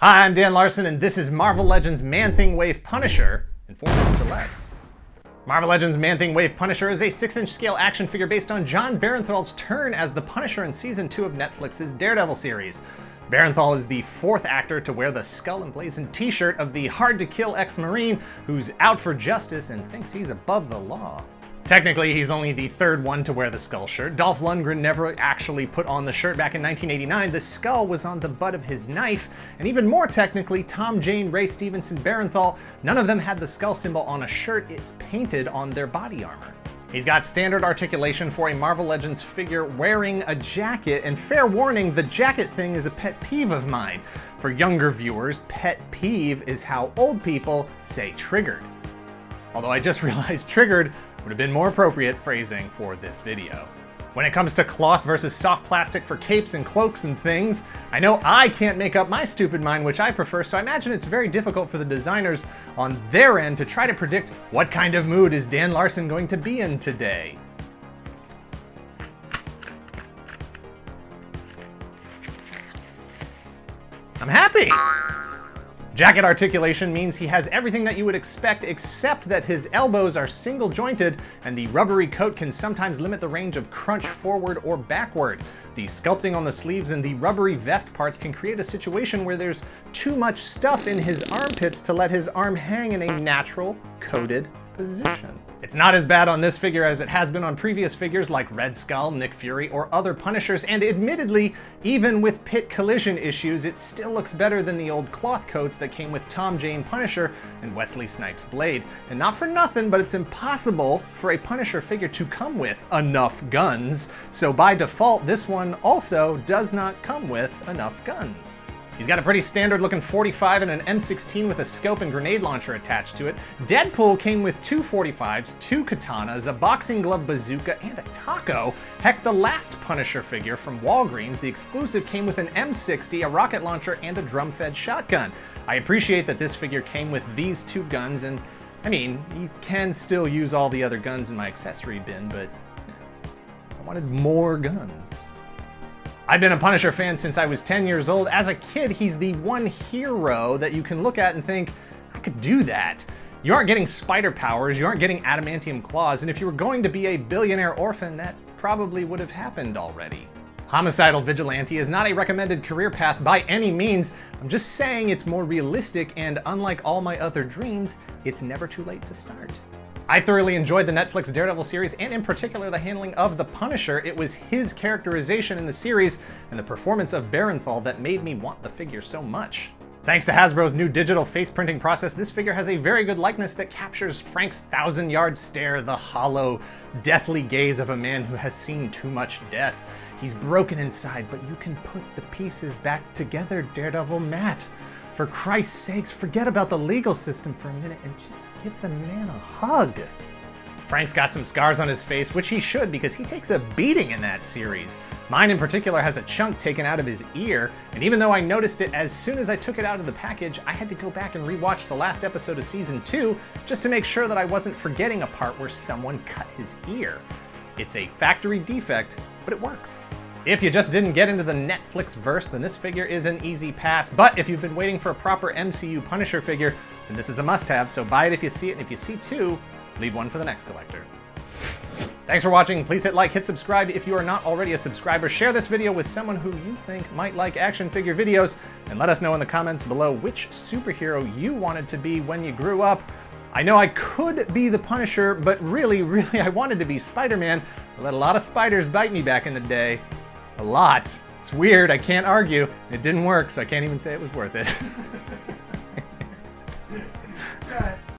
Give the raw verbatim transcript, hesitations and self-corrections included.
Hi, I'm Dan Larson, and this is Marvel Legends Man-Thing Wave Punisher in four minutes or less. Marvel Legends Man-Thing Wave Punisher is a six inch scale action figure based on John Bernthal's turn as the Punisher in Season two of Netflix's Daredevil series. Bernthal is the fourth actor to wear the skull emblazoned t-shirt of the hard-to-kill ex-Marine who's out for justice and thinks he's above the law. Technically, he's only the third one to wear the skull shirt. Dolph Lundgren never actually put on the shirt back in nineteen eighty-nine. The skull was on the butt of his knife. And even more technically, Tom Jane, Ray Stevenson, Bernthal, none of them had the skull symbol on a shirt. It's painted on their body armor. He's got standard articulation for a Marvel Legends figure wearing a jacket, and fair warning, the jacket thing is a pet peeve of mine. For younger viewers, pet peeve is how old people say triggered. Although I just realized triggered would have been more appropriate phrasing for this video. When it comes to cloth versus soft plastic for capes and cloaks and things, I know I can't make up my stupid mind which I prefer, so I imagine it's very difficult for the designers on their end to try to predict what kind of mood is Dan Larson going to be in today. I'm happy! Jacket articulation means he has everything that you would expect, except that his elbows are single jointed and the rubbery coat can sometimes limit the range of crunch forward or backward. The sculpting on the sleeves and the rubbery vest parts can create a situation where there's too much stuff in his armpits to let his arm hang in a natural coated position. It's not as bad on this figure as it has been on previous figures like Red Skull, Nick Fury, or other Punishers, and admittedly, even with pit collision issues, it still looks better than the old cloth coats that came with Tom Jane Punisher and Wesley Snipes Blade. And not for nothing, but it's impossible for a Punisher figure to come with enough guns, so by default, this one also does not come with enough guns. He's got a pretty standard looking forty-five and an M sixteen with a scope and grenade launcher attached to it. Deadpool came with two forty-fives, two katanas, a boxing glove bazooka, and a taco. Heck, the last Punisher figure from Walgreens, the exclusive, came with an M sixty, a rocket launcher, and a drum-fed shotgun. I appreciate that this figure came with these two guns, and I mean, you can still use all the other guns in my accessory bin, but I wanted more guns. I've been a Punisher fan since I was ten years old. As a kid, he's the one hero that you can look at and think, I could do that. You aren't getting spider powers, you aren't getting adamantium claws, and if you were going to be a billionaire orphan, that probably would have happened already. Homicidal vigilante is not a recommended career path by any means. I'm just saying it's more realistic, and unlike all my other dreams, it's never too late to start. I thoroughly enjoyed the Netflix Daredevil series, and in particular the handling of the Punisher. It was his characterization in the series and the performance of Bernthal that made me want the figure so much. Thanks to Hasbro's new digital face printing process, this figure has a very good likeness that captures Frank's thousand-yard stare, the hollow, deathly gaze of a man who has seen too much death. He's broken inside, but you can put the pieces back together, Daredevil Matt. For Christ's sakes, forget about the legal system for a minute and just give the man a hug. Frank's got some scars on his face, which he should because he takes a beating in that series. Mine in particular has a chunk taken out of his ear, and even though I noticed it as soon as I took it out of the package, I had to go back and rewatch the last episode of Season two just to make sure that I wasn't forgetting a part where someone cut his ear. It's a factory defect, but it works. If you just didn't get into the Netflix-verse, then this figure is an easy pass, but if you've been waiting for a proper M C U Punisher figure, then this is a must-have, so buy it if you see it, and if you see two, leave one for the next collector. Thanks for watching, please hit like, hit subscribe if you are not already a subscriber, share this video with someone who you think might like action figure videos, and let us know in the comments below which superhero you wanted to be when you grew up. I know I could be the Punisher, but really, really I wanted to be Spider-Man. I let a lot of spiders bite me back in the day. A lot. It's weird, I can't argue. It didn't work, so I can't even say it was worth it.